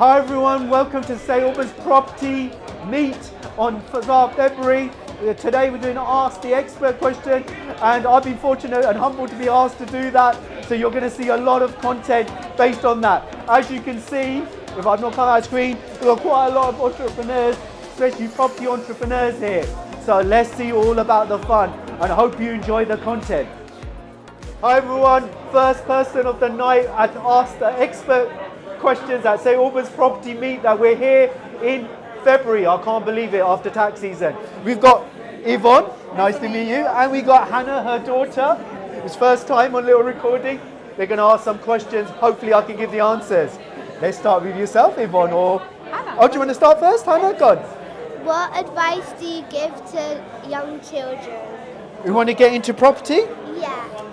Hi everyone, welcome to St Albans Property Meet on 4th February. Today we're doing Ask the Expert question, and I've been fortunate and humbled to be asked to do that, so you're going to see a lot of content based on that. As you can see, if I've not come out of screen, there are quite a lot of entrepreneurs, especially property entrepreneurs here. So let's see all about the fun, and I hope you enjoy the content. Hi everyone, first person of the night at Ask the Expert questions at St Albans Property Meet that we're here in February. I can't believe it after tax season. We've got Yvonne, nice to meet you, and we got Hannah, her daughter. It's first time on little recording. They're going to ask some questions. Hopefully I can give the answers. Let's start with yourself, Yvonne, or Hannah. Oh, do you want to start first, Hannah? Go on. What advice do you give to young children who want to get into property? Yeah.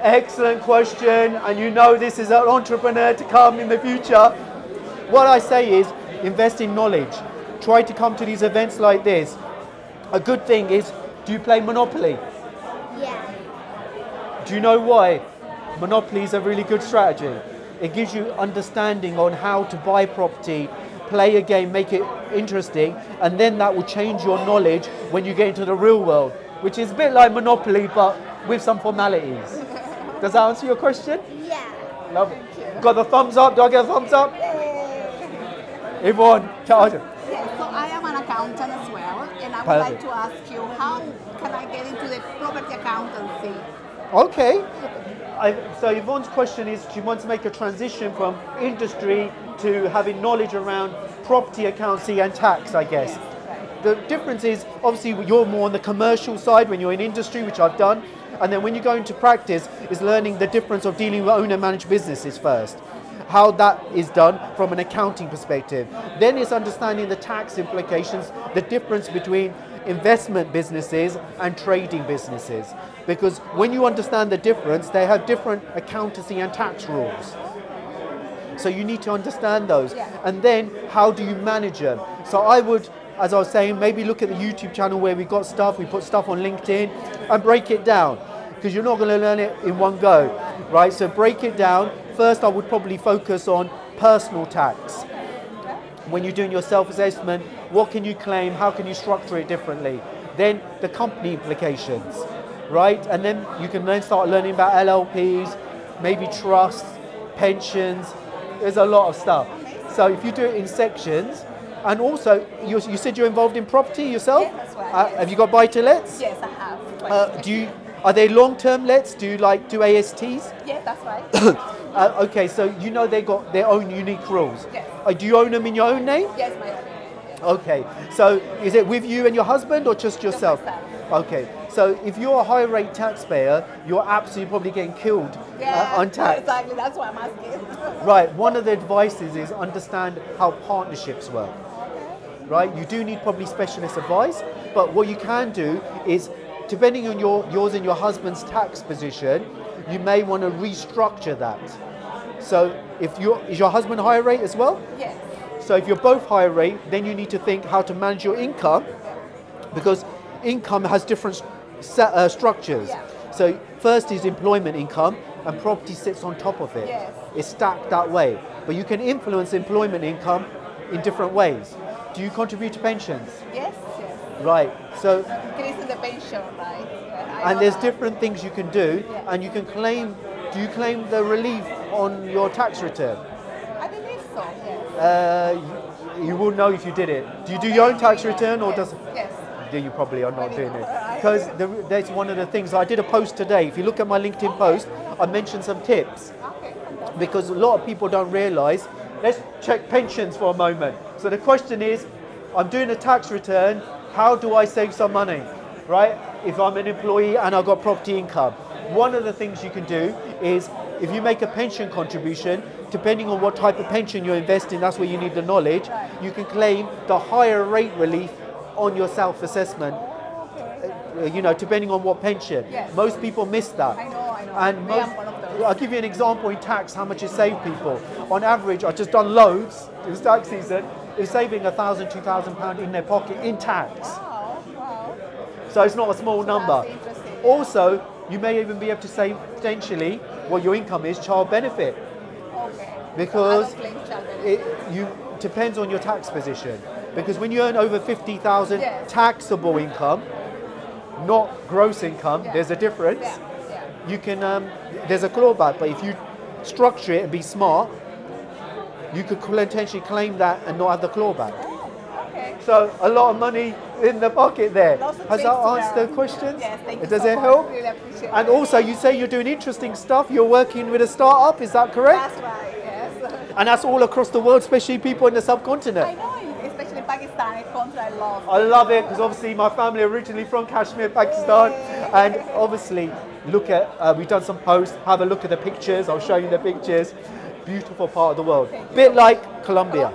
Excellent question, and you know this is an entrepreneur to come in the future. What I say is invest in knowledge. Try to come to these events like this. A good thing is, do you play Monopoly? Yeah. Do you know why? Monopoly is a really good strategy. It gives you understanding on how to buy property, play a game, make it interesting, and then that will change your knowledge when you get into the real world, which is a bit like Monopoly, but with some formalities. Does that answer your question? Yeah. Love it. Got the thumbs up? Do I get a thumbs up? Yay. Yvonne, charge it. Yeah, so I am an accountant as well, and I would like to ask you, how can I get into the property accountancy? Okay. So Yvonne's question is, she wants to make a transition from industry to having knowledge around property accountancy and tax, I guess. Yes, right. The difference is, obviously, you're more on the commercial side when you're in industry, which I've done. And then when you go into practice, is learning the difference of dealing with owner-managed businesses first. How that is done from an accounting perspective. Then it's understanding the tax implications, the difference between investment businesses and trading businesses. Because when you understand the difference, they have different accountancy and tax rules. So you need to understand those. And then how do you manage them? So I would, as I was saying, maybe look at the YouTube channel where we got stuff, we put stuff on LinkedIn, and break it down, because you're not going to learn it in one go, right? So break it down. First, I would probably focus on personal tax. When you're doing your self-assessment, what can you claim? How can you structure it differently? Then the company implications, right? And then you can then start learning about LLPs, maybe trusts, pensions. There's a lot of stuff. So if you do it in sections. And also, you said you're involved in property yourself? Yes, that's right. Yes. Have you got buy-to-lets? Yes, I have. Are they long-term lets? Do you like do ASTs? Yeah, that's right. Okay, so you know they've got their own unique rules. Yes. Do you own them in your own name? Yes, my own name. Yes. Okay, so is it with you and your husband or just yourself? Just myself. Okay, so if you're a high-rate taxpayer, you're absolutely probably getting killed on tax. Exactly, that's why I'm asking. Right, one of the advices is understand how partnerships work. Right, you do need probably specialist advice, but what you can do is, depending on yours and your husband's tax position, you may want to restructure that. So, is your husband higher rate as well? Yes. So, if you're both higher rate, then you need to think how to manage your income, because income has different structures. Yeah. So, first is employment income, and property sits on top of it. Yes. It's stacked that way, but you can influence employment income in different ways. Do you contribute to pensions? Yes, yes. Right, so... Increasing the pension, right? And there's different things you can do, and you can claim... Do you claim the relief on your tax return? I believe so, yes. You will know if you did it. Do you do your own tax return, or does... Yes. You probably are not doing it. Because that's one of the things. I did a post today. If you look at my LinkedIn post, I mentioned some tips. Okay. Because a lot of people don't realise. Let's check pensions for a moment. So the question is, I'm doing a tax return, how do I save some money, right? If I'm an employee and I've got property income. One of the things you can do is, if you make a pension contribution, depending on what type of pension you invest in, that's where you need the knowledge, you can claim the higher rate relief on your self-assessment, you know, depending on what pension. Yes. Most people miss that. I know, I know. And I'll give you an example in tax, how much it saved people. On average, I've just done loads, it was tax season, is saving £1,000, £2,000 in their pocket in tax. Wow, wow. So it's not a small number. Also, you may even be able to save potentially what your income is, child benefit. Okay. because it depends on your tax position. Because when you earn over 50,000 taxable income, not gross income, there's a difference. You can there's a clawback, but if you structure it and be smart, you could potentially claim that and not have the clawback. Oh, okay. So a lot of money in the pocket there. Has that answered the questions? Yes, thank you. Does it help? Really appreciate it. And also, you say you're doing interesting stuff. You're working with a startup. Is that correct? That's right. Yes. And that's all across the world, especially people in the subcontinent. I know, especially Pakistan. It's a country I love. I love it because obviously my family are originally from Kashmir, Pakistan, and obviously. Look at, we've done some posts, have a look at the pictures, I'll show you the pictures. Beautiful part of the world. Bit like Colombia,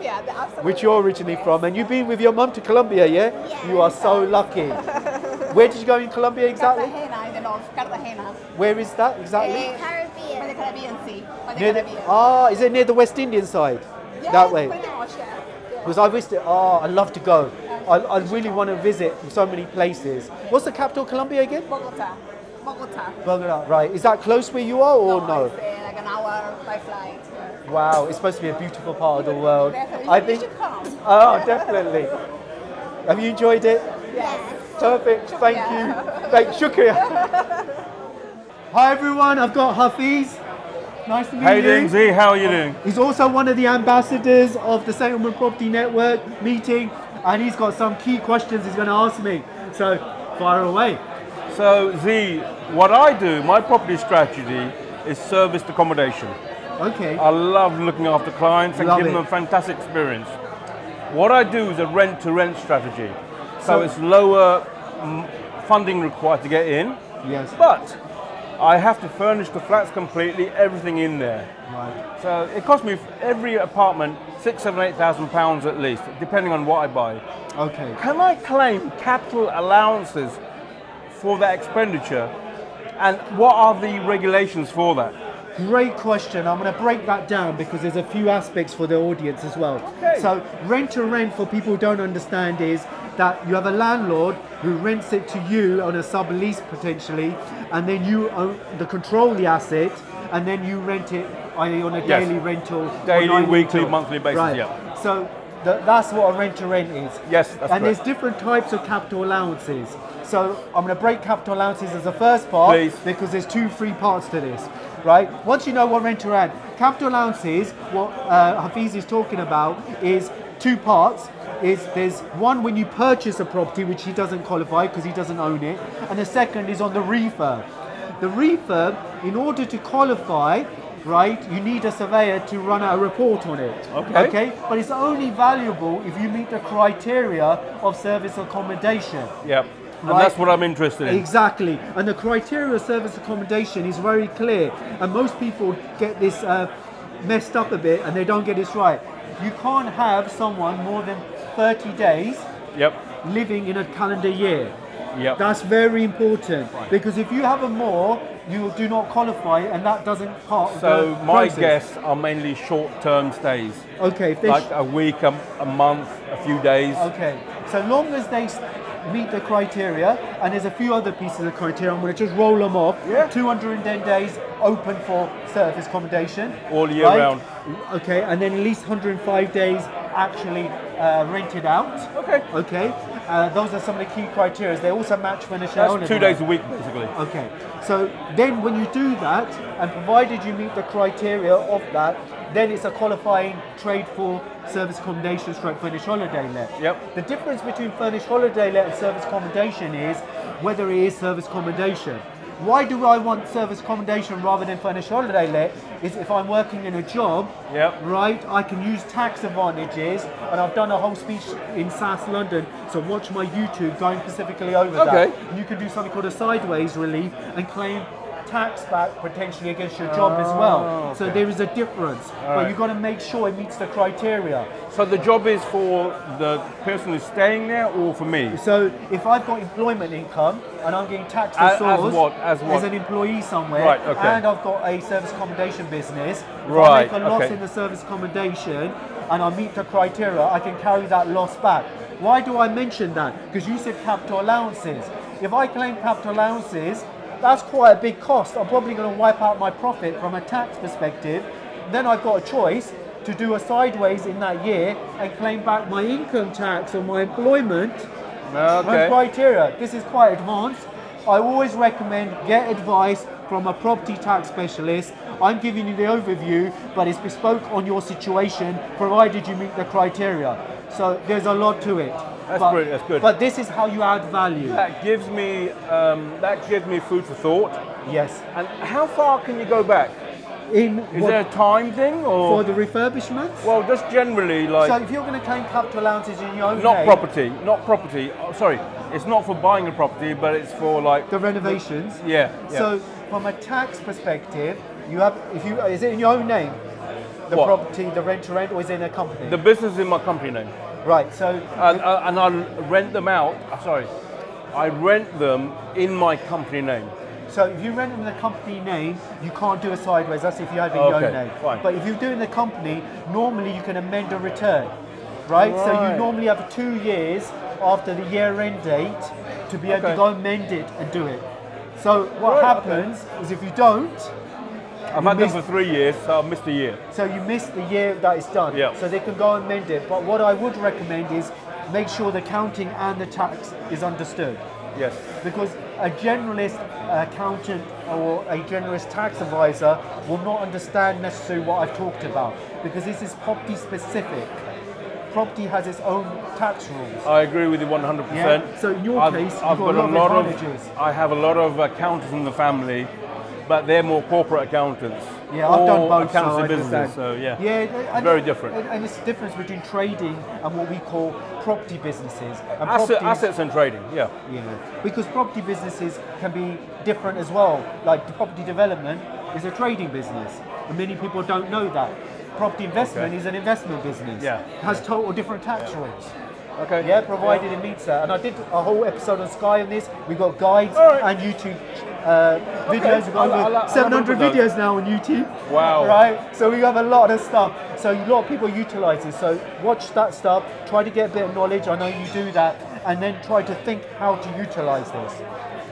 which you're originally from, and you've been with your mum to Colombia, yeah? You are so lucky. Where did you go in Colombia exactly? Cartagena, in the north, Cartagena. Where is that exactly? Caribbean. By the Caribbean Sea. Is it near the West Indian side? Yeah, that way? Pretty much, yeah. Because I wished it, I'd love to go. I really want to visit so many places. What's the capital of Colombia again? Bogota. Bogota, right. Is that close where you are or no? It's like an hour by flight. Yeah. Wow, it's supposed to be a beautiful part of the world. I think you should come. Oh, definitely. Have you enjoyed it? Yes. Perfect. Shukriya. Thank you. Hi everyone, I've got Hafiz. Nice to meet you. How you doing, Zee? How are you doing? He's also one of the ambassadors of the St Albans Property Network meeting, and he's got some key questions he's going to ask me. So, fire away. So, Zee, what I do, my property strategy is serviced accommodation. Okay. I love looking after clients and giving them a fantastic experience. What I do is a rent-to-rent strategy. So it's lower funding required to get in. Yes. But I have to furnish the flats completely, everything in there. Right. So it costs me every apartment £6,000, £7,000, £8,000 at least, depending on what I buy. Okay. Can I claim capital allowances for that expenditure, and what are the regulations for that? Great question. I'm going to break that down because there's a few aspects for the audience as well. Okay. So rent to rent, for people who don't understand, is that you have a landlord who rents it to you on a sublease potentially, and then you own the control the asset, and then you rent it either on a daily rental, daily, weekly, monthly basis. Right. Yeah. So that's what a rent to rent is. Yes, that's correct. There's different types of capital allowances. So I'm going to break capital allowances as the first part, because there's three parts to this, right? Once you know what rent to rent, capital allowances, what Hafiz is talking about is two parts. There's one when you purchase a property, which he doesn't qualify because he doesn't own it, and the second is on the refurb. The refurb, in order to qualify, right, you need a surveyor to run a report on it. Okay. But it's only valuable if you meet the criteria of service accommodation. Yep. Right? And that's what I'm interested in. Exactly. And the criteria of service accommodation is very clear. And most people get this messed up a bit and they don't get this right. You can't have someone more than 30 days living in a calendar year. Yep. That's very important. Right. Because if you have a more, you do not qualify, and that doesn't part of the process. My guests are mainly short-term stays. Okay. If like a week, a month, a few days. Okay. So long as they meet the criteria, and there's a few other pieces of criteria, I'm going to just roll them off. Yeah. 210 days open for service accommodation. All year round. Okay, and then at least 105 days actually rented out. Okay. Okay, those are some of the key criteria. They also match furniture owner. That's 2 days a week, basically. Okay, so then when you do that, and provided you meet the criteria of that, then it's a qualifying trade for service accommodation / furnished holiday let. Yep. The difference between furnished holiday let and service accommodation is whether it is service accommodation. Why do I want service accommodation rather than furnished holiday let? Is if I'm working in a job, right, I can use tax advantages, and I've done a whole speech in SAS London, so watch my YouTube going specifically over that. You can do something called a sideways relief and claim tax back potentially against your job as well. So there is a difference, but you've got to make sure it meets the criteria. So the job is for the person who's staying there or for me? So if I've got employment income and I'm getting taxed as an employee somewhere, and I've got a service accommodation business, if I make a loss in the service accommodation and I meet the criteria, I can carry that loss back. Why do I mention that? Because you said capital allowances. If I claim capital allowances, that's quite a big cost. I'm probably going to wipe out my profit from a tax perspective, then I've got a choice to do a sideways in that year and claim back my income tax or my employment criteria. This is quite advanced. I always recommend get advice from a property tax specialist. I'm giving you the overview, but it's bespoke on your situation, provided you meet the criteria. So there's a lot to it. That's good. But this is how you add value. That gives me food for thought. Yes. And how far can you go back? Is there a time thing, or for the refurbishments? Well, just generally, like. So if you're going to claim capital allowances in your own property. Oh, sorry, it's not for buying a property, but it's for like the renovations. Yeah. So from a tax perspective, you have is it in your own name? The property, the rent to rent, or is it in a company? The business is in my company name. Right. So and I rent them out. Sorry, I rent them in my company name. So if you rent in the company name, you can't do it sideways. That's if you have in your own name. Fine. But if you do in the company, normally you can amend a return, right? So you normally have 2 years after the year-end date to be able to go amend it and do it. So what happens is if you don't, I've had them for 3 years, so I've missed a year. So you missed the year that it's done. Yeah. So they can go and amend it. But what I would recommend is make sure the counting and the tax is understood. Yes. Because a generalist accountant or a generalist tax advisor will not understand necessarily what I've talked about, because this is property specific. Property has its own tax rules. I agree with you 100%. Yeah. So in your case, I've got a lot of advantages. I have a lot of accountants in the family, but they're more corporate accountants. Yeah, I've done both. So very different. And it's the difference between trading and what we call property businesses. And assets and trading, yeah. Because property businesses can be different as well. Like the property development is a trading business, and many people don't know that. Property investment is an investment business. Yeah. It has total different tax rules. Okay. Yeah, provided it meets that. And I did a whole episode on Sky on this. We've got guides and YouTube videos. We've got over 700 videos now on YouTube. Wow. Right? So we have a lot of stuff. So a lot of people utilize this. So watch that stuff. Try to get a bit of knowledge. I know you do that. And then try to think how to utilize this.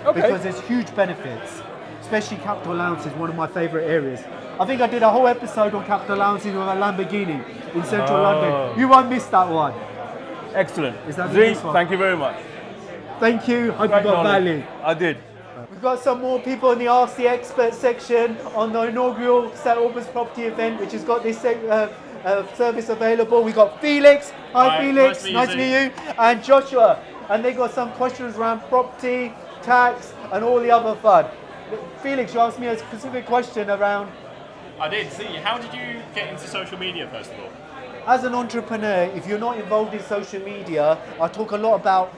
Okay. Because there's huge benefits. Especially capital allowances, one of my favorite areas. I think I did a whole episode on capital allowances with a Lamborghini in central London. You won't miss that one. Excellent. Zee, thank you very much. Thank you. Hope you got value. I did. We've got some more people in the RC Expert section on the inaugural St Albans Property event, which has got this service available. We've got Felix. Hi, Felix. Nice to meet you. And Joshua. And they've got some questions around property, tax, and all the other fun. Felix, you asked me a specific question around... I did. Zee, how did you get into social media, first of all? As an entrepreneur, if you're not involved in social media, I talk a lot about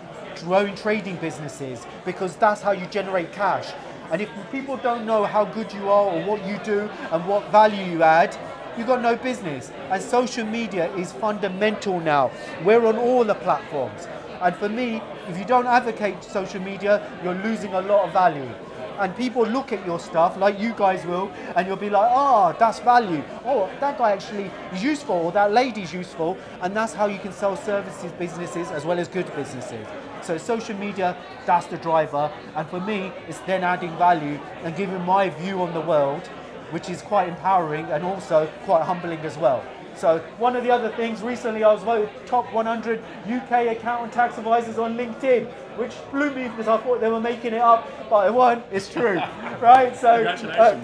growing trading businesses, because that's how you generate cash. And if people don't know how good you are or what you do and what value you add, you've got no business. And social media is fundamental now. We're on all the platforms. And for me, if you don't advocate social media, you're losing a lot of value. And people look at your stuff, like you guys will, and you'll be like, ah, that's value. Oh, that guy actually is useful, or that lady's useful. And that's how you can sell services businesses as well as good businesses. So social media, that's the driver. And for me, it's then adding value and giving my view on the world, which is quite empowering and also quite humbling as well. So one of the other things, recently I was voted top 100 UK accountant tax advisors on LinkedIn, which blew me because I thought they were making it up, but it weren't. It's true, right? So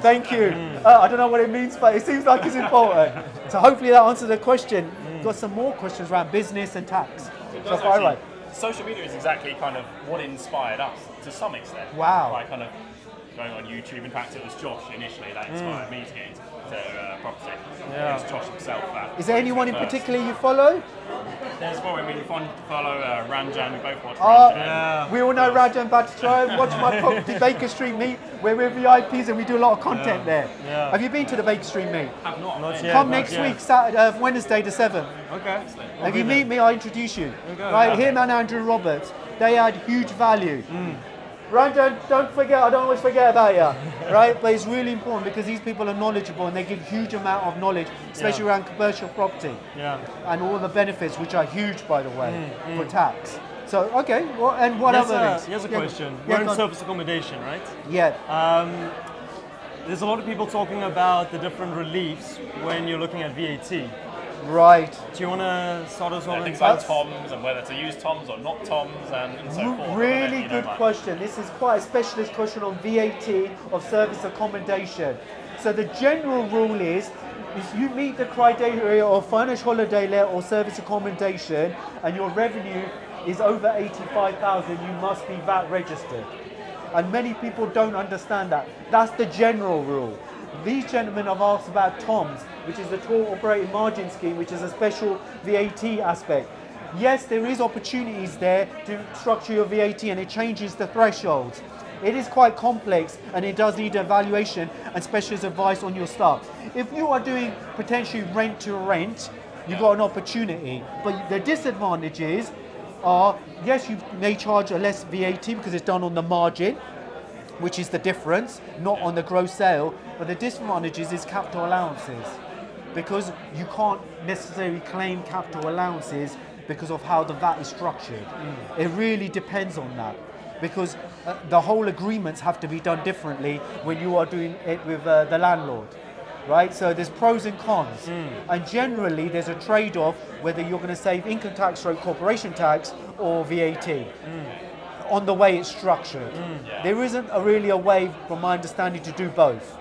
thank you. I don't know what it means, but it seems like it's important. So hopefully that answers the question. We've got some more questions around business and tax. So far, right. Social media is exactly kind of what inspired us to some extent. Wow. By kind of going on YouTube. In fact, it was Josh initially that inspired me to get into property. Yeah. It was Josh himself. Is there anyone in particular you follow? There's more. I mean, if I follow Ranjan, we both watch Ranjan. Yeah. We all know Ranjan Badtaro. Watch my property Baker Street meet, where we're VIPs and we do a lot of content there. Yeah. Have you been to the Baker Street meet? Have not yet. Come next week, Saturday, Wednesday the 7th. Okay. We'll if you meet me, I'll introduce you. Right, him and Andrew Roberts, they add huge value. Ranjan, don't forget, I don't always forget about you, right? But it's really important because these people are knowledgeable and they give huge amount of knowledge, especially around commercial property and all the benefits, which are huge, by the way, for tax. So, okay, well, and what other things? Here's a question. We're in surface accommodation, right? Yeah. There's a lot of people talking about the different reliefs when you're looking at VAT. Right. Do you want to start us off? Things like TOMS and whether to use TOMS or not TOMS and so forth. Really good question. This is quite a specialist question on VAT of service accommodation. So the general rule is if you meet the criteria of financial holiday let or service accommodation and your revenue is over 85,000, you must be VAT registered. And many people don't understand that. That's the general rule. These gentlemen have asked about TOMS, which is the Tour Operator's Margin Scheme, which is a special VAT aspect. Yes, there is opportunities there to structure your VAT and it changes the thresholds. It is quite complex and it does need evaluation and specialist advice on your staff. If you are doing potentially rent to rent, you've got an opportunity, but the disadvantage is yes, you may charge a less VAT because it's done on the margin, which is the difference, not on the gross sale, but the disadvantages is capital allowances, because you can't necessarily claim capital allowances because of how the VAT is structured. It really depends on that, because the whole agreements have to be done differently when you are doing it with the landlord. Right, so there's pros and cons, and generally there's a trade-off whether you're going to save income tax or corporation tax or VAT on the way it's structured. There isn't really a way, from my understanding, to do both,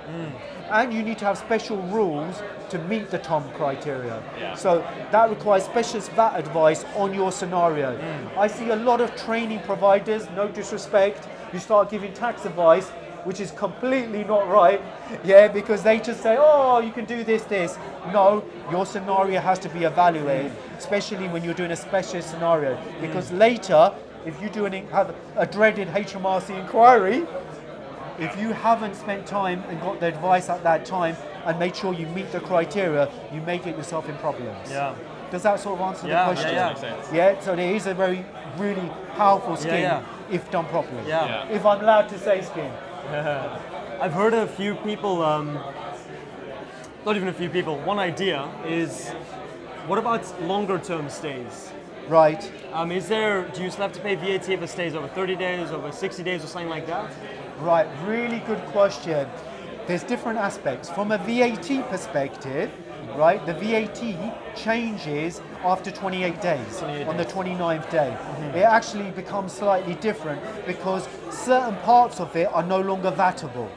and you need to have special rules to meet the TOM criteria. So that requires specialist VAT advice on your scenario. I see a lot of training providers, no disrespect, who start giving tax advice which is completely not right, because they just say, oh, you can do this, this. No, your scenario has to be evaluated, especially when you're doing a specialist scenario, because later, if you do have a dreaded HMRC inquiry, if you haven't spent time and got the advice at that time and made sure you meet the criteria, you may get yourself in problems. Does that sort of answer the question? So there is a very, really powerful scheme if done properly. If I'm allowed to say scheme. I've heard a few people, not even a few people, one idea is, what about longer term stays? Right. Is there, do you still have to pay VAT if it stays over 30 days, over 60 days or something like that? Right, really good question. There's different aspects. From a VAT perspective, right, the VAT changes after 28 days, on the 29th day. It actually becomes slightly different because certain parts of it are no longer VATable.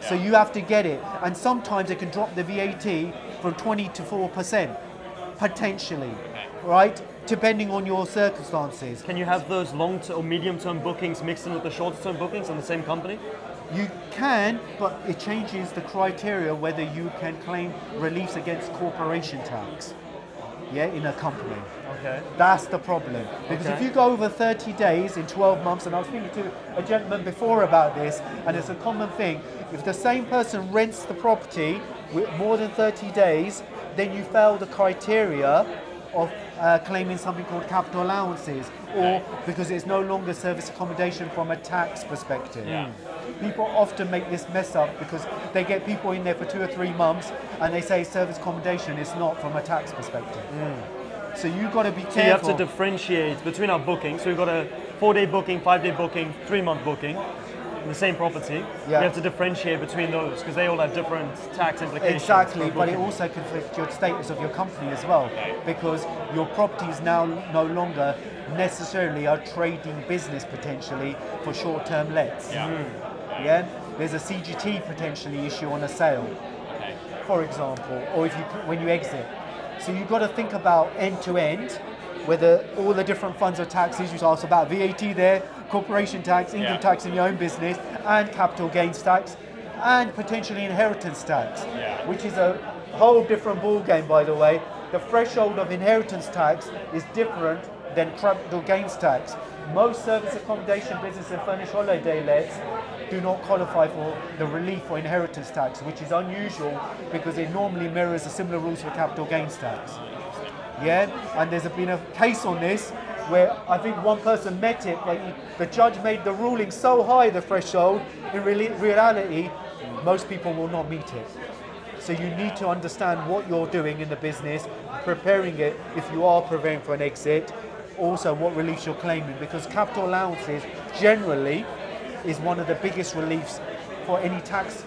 So you have to get it. And sometimes it can drop the VAT from 20 to 4%, potentially, right? Depending on your circumstances. Can you have those long-term or medium-term bookings mixed in with the short-term bookings on the same company? You can, but it changes the criteria whether you can claim reliefs against corporation tax, in a company. That's the problem. Because if you go over 30 days in 12 months, and I was speaking to a gentleman before about this, and it's a common thing, if the same person rents the property with more than 30 days, then you fail the criteria of claiming something called capital allowances, or because it's no longer service accommodation from a tax perspective. People often make this mess up because they get people in there for 2 or 3 months and they say service accommodation is not from a tax perspective. So you've got to be careful. So you have to differentiate between our bookings. So we've got a 4-day booking, 5-day booking, 3-month booking in the same property. You have to differentiate between those because they all have different tax implications. Exactly, but it also can affect your status of your company as well, because your property is now no longer necessarily a trading business potentially for short-term lets. There's a CGT potentially issue on a sale, for example, or if you, when you exit. So you've got to think about end-to-end, whether all the different funds or taxes. You asked about VAT there, corporation tax, income tax in your own business, and capital gains tax, and potentially inheritance tax, which is a whole different ball game, by the way. The threshold of inheritance tax is different than capital gains tax. Most service accommodation business and furnished holiday lets do not qualify for the relief for inheritance tax, which is unusual because it normally mirrors the similar rules for capital gains tax. And there's been a case on this where I think one person met it, but the judge made the ruling so high, the threshold, in reality, most people will not meet it. So you need to understand what you're doing in the business, preparing it if you are preparing for an exit, also what reliefs you're claiming, because capital allowances generally is one of the biggest reliefs for any tax,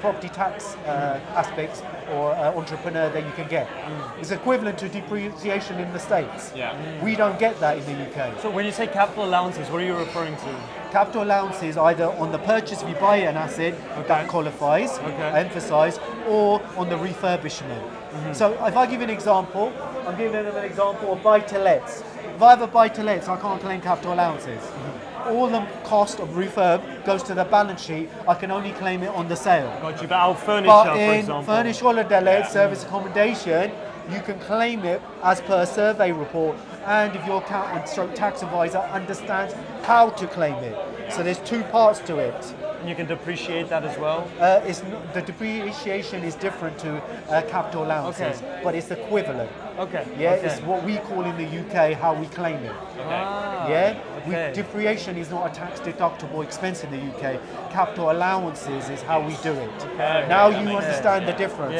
property tax aspects or entrepreneur that you can get. It's equivalent to depreciation in the States. Yeah. We don't get that in the UK. So when you say capital allowances, what are you referring to? Capital allowances either on the purchase if you buy an asset that qualifies, I emphasise, or on the refurbishment. So if I give an example, I'm giving them an example of buy-to-lets. If I have a buy-to-lets, I can't claim capital allowances. All the cost of refurb goes to the balance sheet. I can only claim it on the sale. Got you, but our furniture, but in for example, furnished holiday, service accommodation, you can claim it as per survey report, and if your accountant stroke tax advisor understands how to claim it. So there's two parts to it. And you can depreciate that as well? It's not, the depreciation is different to capital allowances, but it's equivalent. It's what we call in the UK how we claim it. Depreciation is not a tax deductible expense in the UK. Capital allowances is how we do it. Now you understand the difference.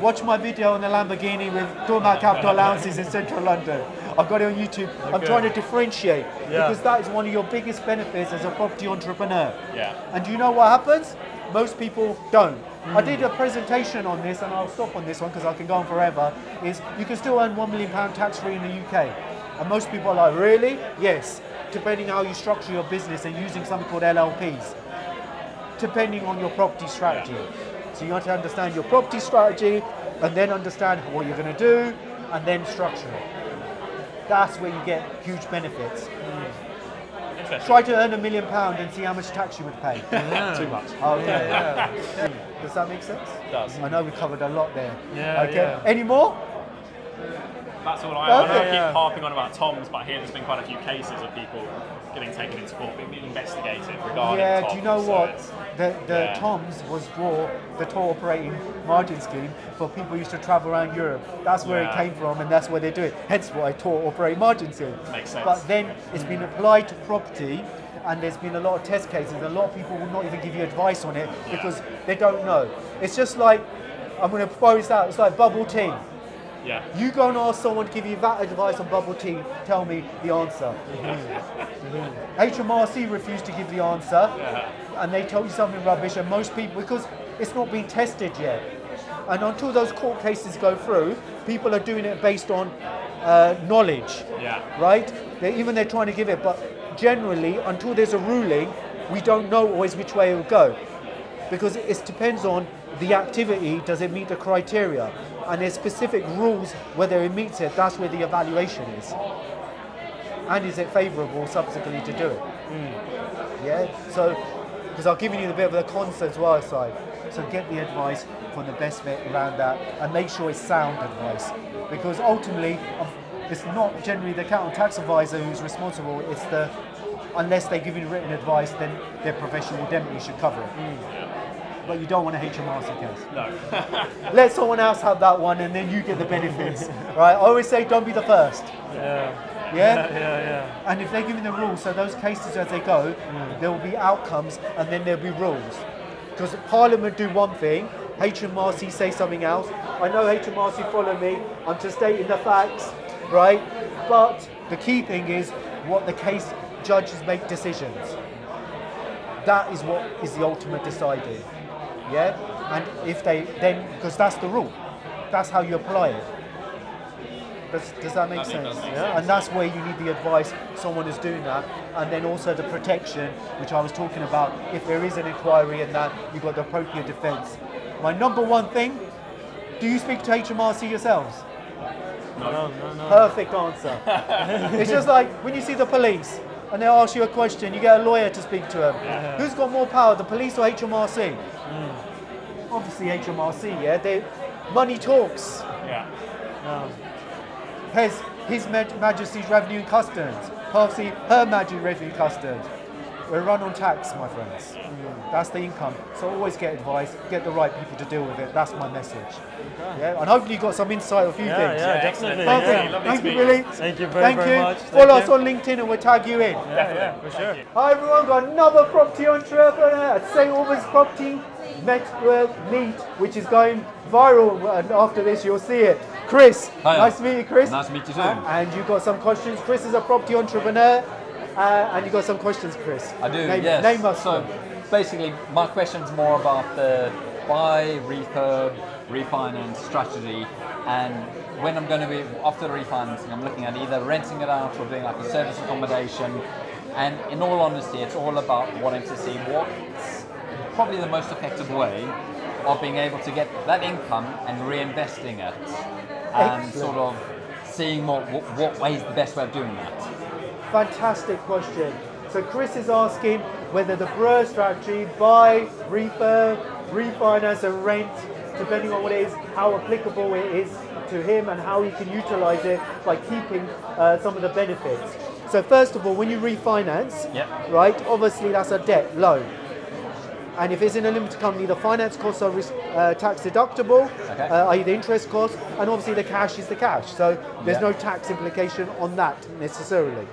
Watch my video on the Lamborghini with talking about capital allowances in central London. I've got it on YouTube. I'm trying to differentiate because that is one of your biggest benefits as a property entrepreneur. And do you know what happens? Most people don't. I did a presentation on this, and I'll stop on this one because I can go on forever, is you can still earn £1 million tax-free in the UK. And most people are like, really? Yes, depending how you structure your business and using something called LLPs, depending on your property strategy. So you have to understand your property strategy, and then understand what you're going to do, and then structure it. That's where you get huge benefits. Try to earn £1 million and see how much tax you would pay. Too much. Does that make sense? It does. I know we covered a lot there. Any more? That's all I know. I keep harping on about Tom's, but here there's been quite a few cases of people getting taken into court, being investigated regarding Tom's. Do you know what? The Tom's was raw, the Tour Operator's Margin Scheme for people who used to travel around Europe. That's where it came from, and that's where they do it. Hence why Tour Operator's Margin Scheme. Makes sense. But then it's been applied to property, and there's been a lot of test cases. A lot of people will not even give you advice on it because they don't know. It's just like, I'm going to propose that, it's like bubble tea. You go and ask someone to give you VAT advice on bubble tea, tell me the answer. HMRC refused to give the answer and they told you something rubbish, and most people, because it's not been tested yet. And until those court cases go through, people are doing it based on knowledge, right? They're trying to give it, but generally, until there's a ruling, we don't know always which way it will go. Because it depends on the activity, does it meet the criteria? And there's specific rules whether it meets it, that's where the evaluation is. And is it favourable subsequently to do it? So, because I've given you a bit of the cons as well side. So get the advice from the best vet around that and make sure it's sound advice. Because ultimately, it's not generally the accountant tax advisor who's responsible, it's the, unless they give you written advice, then their professional indemnity should cover it. But you don't want a HMRC case. No. Let someone else have that one and then you get the benefits. Right? I always say don't be the first. And if they're giving the rules, so those cases as they go, there will be outcomes and then there'll be rules. Because Parliament do one thing, HMRC say something else. I know HMRC follow me, I'm just stating the facts, right? But the key thing is what the case judges make decisions. That is what is the ultimate deciding. And if they then, because that's the rule, that's how you apply it. Does that make sense? And that's where you need the advice, someone is doing that, and then also the protection, which I was talking about. If there is an inquiry and that, you've got the appropriate defence. My number one thing: do you speak to HMRC yourselves? No. Perfect answer. It's just like when you see the police and they ask you a question, you get a lawyer to speak to them. Who's got more power, the police or HMRC? Obviously HMRC, money talks. Has His Majesty's Revenue and Customs, Percy, Her Majesty's Revenue and Customs. We're run on tax, my friends. That's the income. So always get advice, get the right people to deal with it. That's my message. And hopefully you got some insight on a few things. Definitely. Thank you, Billy. Thank you very much. Follow us on LinkedIn and we'll tag you in. For sure. Hi everyone, got another property entrepreneur at St Albans Property Meet, which is going viral, and after this you'll see it. Chris, nice to meet you, Chris. Nice to meet you too. And you've got some questions. Chris is a property entrepreneur. And you got some questions, Chris? I do. Name us. So, basically my question's more about the buy, refurb, refinance strategy, and when I'm going to be, after the refinancing, I'm looking at either renting it out or doing like a service accommodation. And in all honesty, it's all about wanting to see what's probably the most effective way of being able to get that income and reinvesting it, and sort of seeing what way is the best way of doing that. Fantastic question. So Chris is asking whether the BRRRR strategy, buy, refurb, refinance and rent, depending on what it is, how applicable it is to him and how he can utilise it by keeping some of the benefits. So first of all, when you refinance, right, obviously that's a debt loan. And if it's in a limited company, the finance costs are tax deductible, i.e. the interest costs, and obviously the cash is the cash. So there's no tax implication on that necessarily.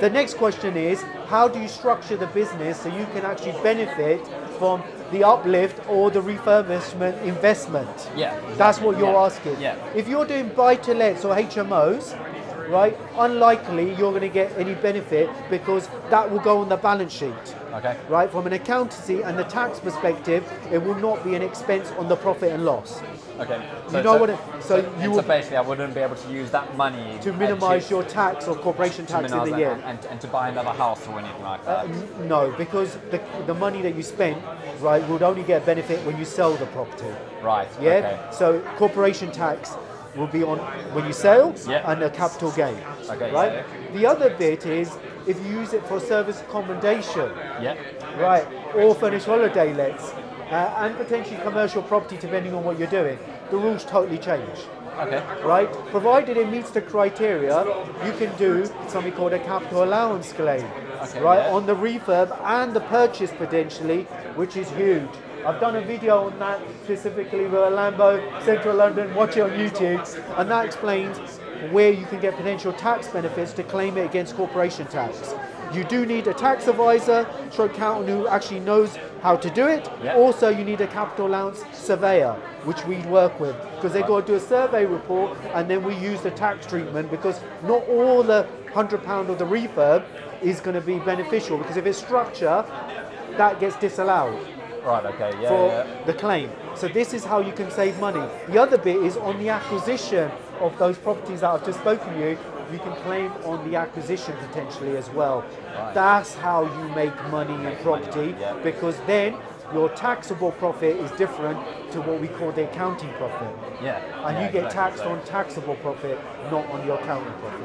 The next question is, how do you structure the business so you can actually benefit from the uplift or the refurbishment investment? That's what you're asking. If you're doing buy-to-lets or HMOs, right, unlikely you're going to get any benefit because that will go on the balance sheet. Right, from an accountancy and the tax perspective, it will not be an expense on the profit and loss. So, you know what? So basically, I wouldn't be able to use that money to minimise your tax or corporation tax in the year, and to buy another house or anything like that. No, because the money that you spend, right, would only get a benefit when you sell the property. So corporation tax will be on when you sell and a capital gain. Right. The other bit is if you use it for service accommodation, right, or furnished holiday lets, and potentially commercial property, depending on what you're doing, the rules totally change. Right. Provided it meets the criteria, you can do something called a capital allowance claim, on the refurb and the purchase potentially, which is huge. I've done a video on that specifically with Lambo, Central London, watch it on YouTube, and that explains where you can get potential tax benefits to claim it against corporation tax. You do need a tax advisor, stroke accountant who actually knows how to do it. Also, you need a capital allowance surveyor, which we work with, because they've got to do a survey report, and then we use the tax treatment, because not all the £100 of the refurb is going to be beneficial, because if it's structure, that gets disallowed. The claim. So this is how you can save money. The other bit is on the acquisition of those properties that I've just spoken to you, you can claim on the acquisition potentially as well. That's how you make money in property, because then your taxable profit is different to what we call the accounting profit. And you get taxed on taxable profit, not on your accounting profit.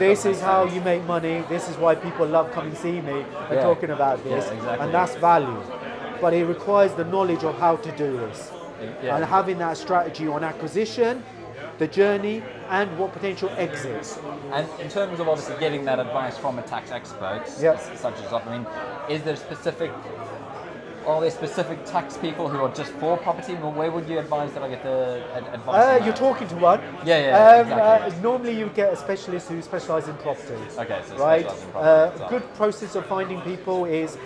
This is how you make money. This is why people love coming see me and talking about this. And that's value. But it requires the knowledge of how to do this. And having that strategy on acquisition, the journey, and what potential exits. And in terms of obviously getting that advice from a tax expert, such as I mean, are there specific tax people who are just for property? Well, where would you advise that I get the advice? You're talking to one. Normally you get a specialist who specialises in property. So right. Good process of finding people is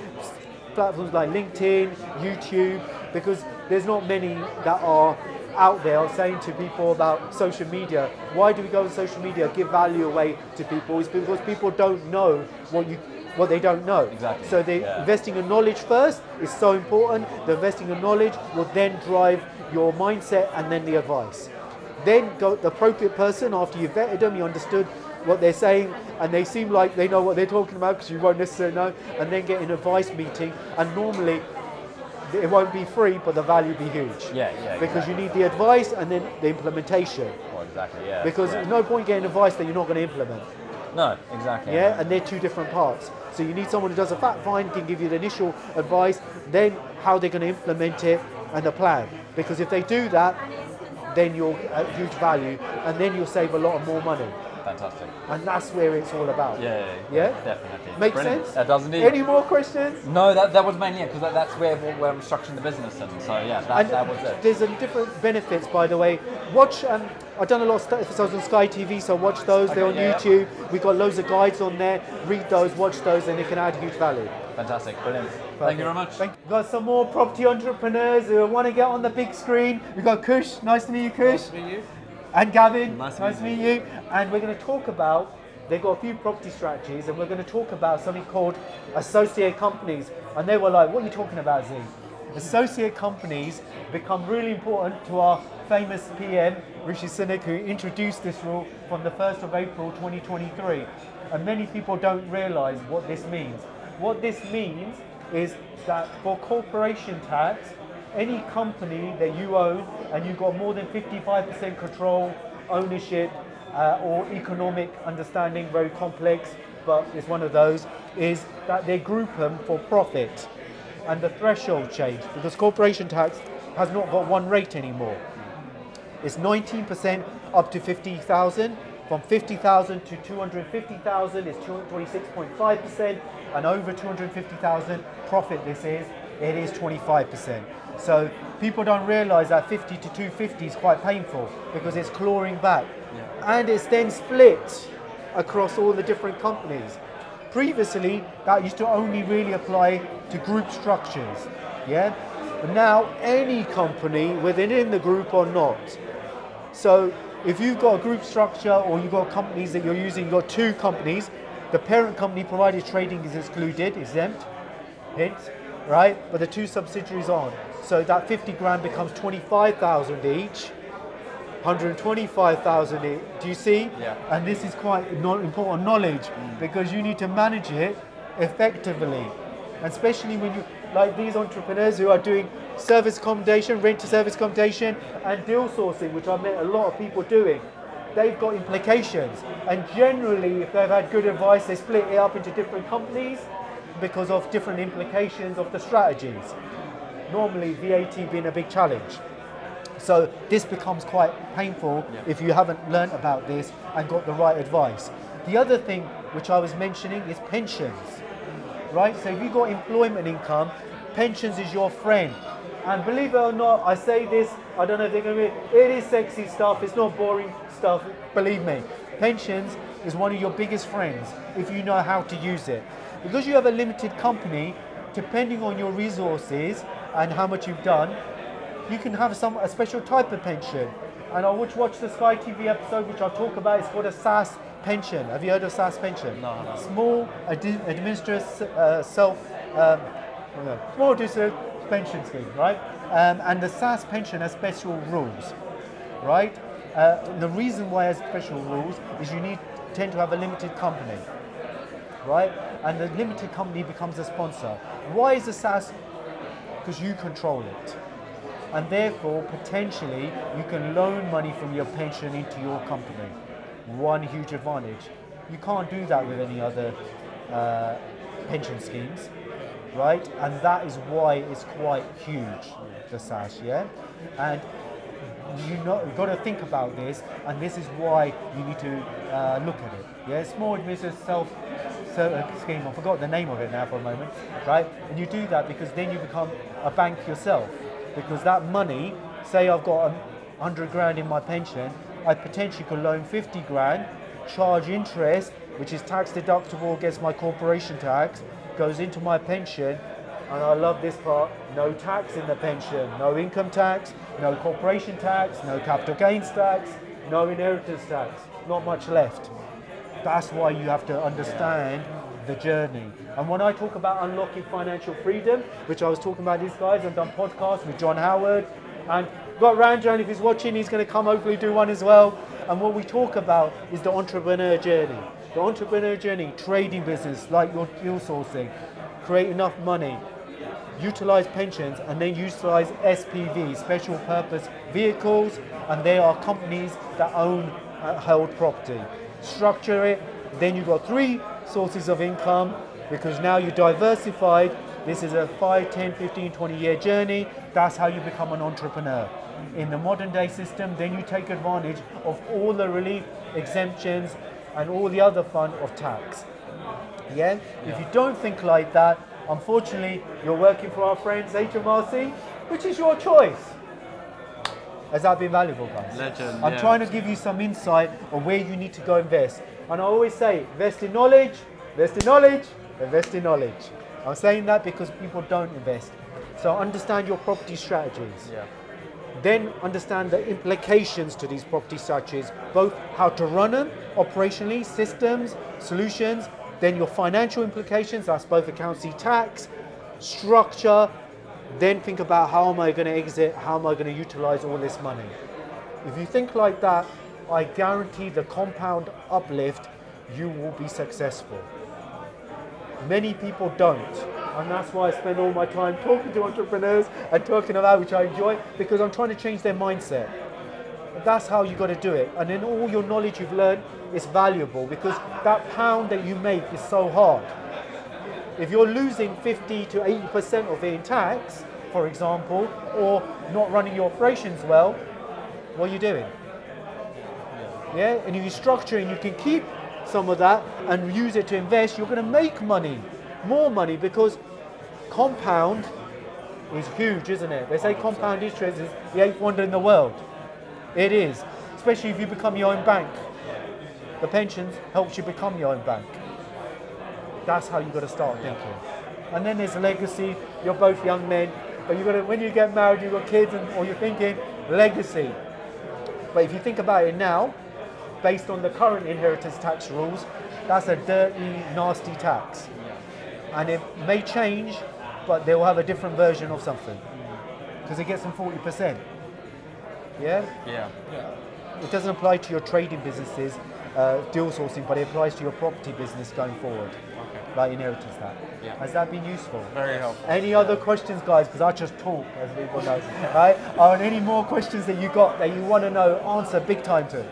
platforms like LinkedIn, YouTube, because there's not many that are out there saying to people about social media. Why do we go on social media, give value away to people? It's because people don't know what they don't know. So the investing in knowledge first is so important. The investing in knowledge will then drive your mindset and then the advice. Then go the appropriate person after you've vetted them, you understood what they're saying and they seem like they know what they're talking about because you won't necessarily know, and then get an advice meeting, and normally it won't be free, but the value will be huge. Because you need the advice and then the implementation. Because there's no point getting advice that you're not going to implement. And they're two different parts. So you need someone who does a fact find, can give you the initial advice, then how they're going to implement it and the plan. Because if they do that, then you'll get huge value, and then you'll save a lot of more money. Fantastic. And that's where it's all about. Definitely. Makes sense? That doesn't need any more questions? No, that was mainly it, because that's where I'm structuring the business in. So yeah, that was it. There's different benefits, by the way. Watch, I've done a lot of episodes on Sky TV, so watch those. They're on YouTube. We've got loads of guides on there. Read those, watch those, and it can add huge value. Fantastic, brilliant. Perfect. Thank you very much. We've got some more property entrepreneurs who want to get on the big screen. We've got Kush. Nice to meet you, Kush. Nice to meet you. And Gavin, nice to meet you. And we're going to talk about They've got a few property strategies, and we're going to talk about something called associate companies. And they were like, what are you talking about, Zee? Associate companies become really important to our famous PM, Rishi Sunak, who introduced this rule from the 1st of April 2023. And many people don't realise what this means. What this means is that for corporation tax, any company that you own and you've got more than 55% control, ownership, or economic understanding, very complex, but it's one of those, is that they group them for profit. And the threshold change, because corporation tax has not got one rate anymore. It's 19% up to 50,000. From 50,000 to 250,000 is 26.5%, and over 250,000 profit this is, it is 25%. So people don't realise that 50 to 250 is quite painful because it's clawing back. Yeah. And it's then split across all the different companies. Previously, that used to only really apply to group structures, yeah? But now any company, whether in the group or not. So if you've got a group structure or you've got companies that you're using, you've got two companies, the parent company, provided trading is excluded, exempt, hence, right? But the two subsidiaries aren't. So that 50 grand becomes 25,000 each, 125,000 each, do you see? Yeah. And this is quite important knowledge because you need to manage it effectively. And especially when you, like these entrepreneurs who are doing service accommodation, rent to service accommodation, and deal sourcing, which I've met a lot of people doing, they've got implications. And generally, if they've had good advice, they split it up into different companies because of different implications of the strategies. Normally, VAT being a big challenge. So this becomes quite painful if you haven't learned about this and got the right advice. The other thing which I was mentioning is pensions, right? So if you've got employment income, pensions is your friend. And believe it or not, I say this, I don't know if they're going to be, it is sexy stuff, it's not boring stuff, believe me. Pensions is one of your biggest friends if you know how to use it. Because you have a limited company, depending on your resources and how much you've done, you can have a special type of pension. And I watched the Sky TV episode, which I'll talk about, it's called a SAS pension. Have you heard of SAS pension? No, no. Small administrative pension scheme, right? And the SAS pension has special rules, right? The reason why it has special rules is you tend to have a limited company, right? And the limited company becomes a sponsor. Why is the SAS? Because you control it. And therefore, potentially, you can loan money from your pension into your company. One huge advantage. You can't do that with any other pension schemes, right? And that is why it's quite huge, the SAS, yeah? And you've got to think about this, and this is why you need to look at it. Yeah, small administrative self scheme, I forgot the name of it now for a moment, right? And you do that because then you become a bank yourself. Because that money, say I've got 100 grand in my pension, I potentially could loan 50 grand, charge interest, which is tax deductible against my corporation tax, goes into my pension, and I love this part, no tax in the pension, no income tax, no corporation tax, no capital gains tax, no inheritance tax, not much left. That's why you have to understand the journey. And when I talk about unlocking financial freedom, which I was talking about these guys, I've done podcasts with John Howard, and got Ranjan, if he's watching, he's going to come hopefully do one as well. And what we talk about is the entrepreneur journey. The entrepreneur journey, trading business, like your deal sourcing, create enough money, utilize pensions, and then utilize SPV, special purpose vehicles, and they are companies that own held property. Structure it, then you've got three sources of income, because now you're diversified. This is a 5, 10, 15, 20-year journey. That's how you become an entrepreneur. In the modern-day system, then you take advantage of all the relief, exemptions, and all the other fun of tax. Yeah? If you don't think like that, unfortunately, you're working for our friends, HMRC, which is your choice. Has that been valuable, guys? Legend, I'm trying to give you some insight on where you need to go invest. And I always say, invest in knowledge, invest in knowledge, invest in knowledge. I'm saying that because people don't invest. So understand your property strategies. Yeah. then understand the implications to these properties, such as both how to run them operationally, systems, solutions, then your financial implications, that's both accountancy, tax, structure, then think about how am I going to exit, how am I going to utilize all this money. If you think like that, I guarantee the compound uplift, you will be successful. Many people don't, and that's why I spend all my time talking to entrepreneurs and talking about, which I enjoy, because I'm trying to change their mindset. That's how you got to do it. And then all your knowledge you've learned is valuable, because that pound that you make is so hard. If you're losing 50 to 80% of it in tax, for example, or not running your operations well, what are you doing? Yeah, and if you structure and you can keep some of that and use it to invest, you're going to make money, more money, because compound is huge, isn't it? They say compound interest is the 8th wonder in the world. It is, especially if you become your own bank. The pensions helps you become your own bank. That's how you've got to start thinking. And then there's legacy. You're both young men, but you've got to, when you get married, you've got kids, and, or you're thinking legacy. But if you think about it now, based on the current inheritance tax rules, that's a dirty, nasty tax. And it may change, but they will have a different version of something, because it gets them 40%. Yeah? Yeah. It doesn't apply to your trading businesses, deal sourcing, but it applies to your property business going forward. Okay. Like inheritance tax. Yeah. Has that been useful? Very helpful. Any other questions, guys? Because I just talk, as everyone knows. Right? Are there any more questions that you got that you want to know? Answer big time to.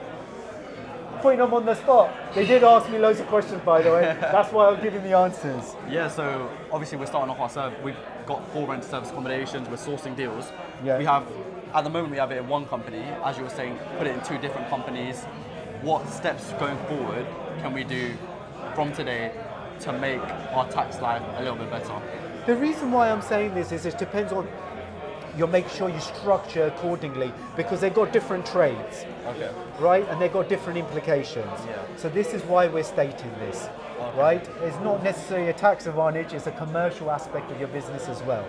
Putting them on the spot. They did ask me loads of questions, by the way. That's why I'm giving the answers. Yeah, so obviously we're starting off ourselves. We've got full rent service accommodations. We're sourcing deals. Yeah. We have, at the moment, we have it in one company. As you were saying, put it in two different companies. What steps going forward can we do from today to make our tax life a little bit better? The reason why I'm saying this is it depends on, you'll make sure you structure accordingly, because they've got different trades, okay, right? And they've got different implications. Yeah. So this is why we're stating this, okay, right? It's not necessarily a tax advantage, it's a commercial aspect of your business as well,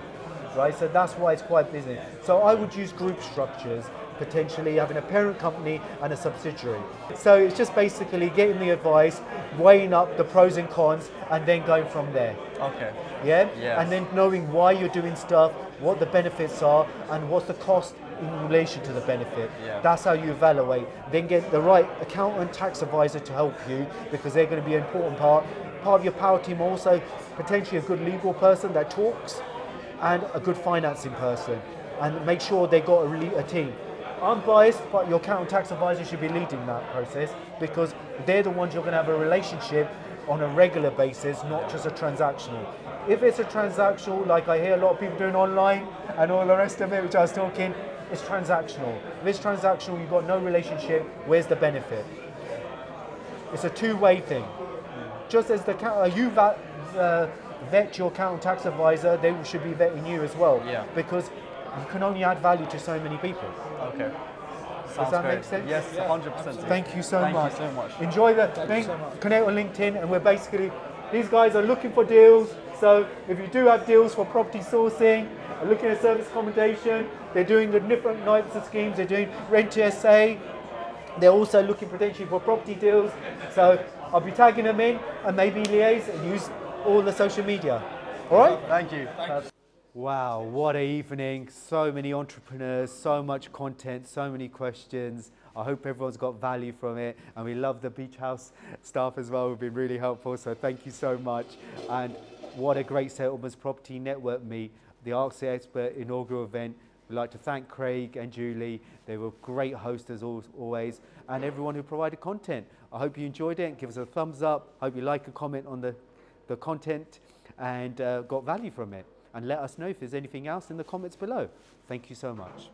right? So that's why it's quite busy. So I would use group structures, potentially having a parent company and a subsidiary. So it's just basically getting the advice, weighing up the pros and cons, and then going from there. Okay. Yeah? Yes. And then knowing why you're doing stuff, what the benefits are, and what's the cost in relation to the benefit. Yeah. That's how you evaluate. Then get the right accountant, tax advisor to help you, because they're going to be an important part. Part of your power team also, potentially a good legal person that talks, and a good financing person. And make sure they got a team. I'm biased, but your accountant tax advisor should be leading that process, because they're the ones you're going to have a relationship on a regular basis, not just a transactional. If it's a transactional, like I hear a lot of people doing online and all the rest of it, which I was talking, it's transactional. If it's transactional, you've got no relationship, where's the benefit? It's a two-way thing. Just as the vet your accountant tax advisor, they should be vetting you as well, yeah, because you can only add value to so many people. Okay. Sounds Does that great. Make sense? Yes, yeah, 100%. Thank you so much. Thank you so much. Enjoy the thing. So connect on LinkedIn, and we're basically, these guys are looking for deals. So if you do have deals for property sourcing, looking at service accommodation, they're doing the different types of schemes. They're doing rent to SA. They're also looking potentially for property deals. So I'll be tagging them in, and maybe liaise and use all the social media. All right? Thank you. Thanks. Wow, what an evening. So many entrepreneurs, so much content, so many questions. I hope everyone's got value from it. And we love the Beach House staff as well. We've been really helpful, so thank you so much. And what a great St Albans Property Network Meet, the ARC Expert inaugural event. We'd like to thank Craig and Julie. They were great hosts as always, and everyone who provided content. I hope you enjoyed it. Give us a thumbs up. I hope you like a comment on the content and got value from it. And let us know if there's anything else in the comments below. Thank you so much.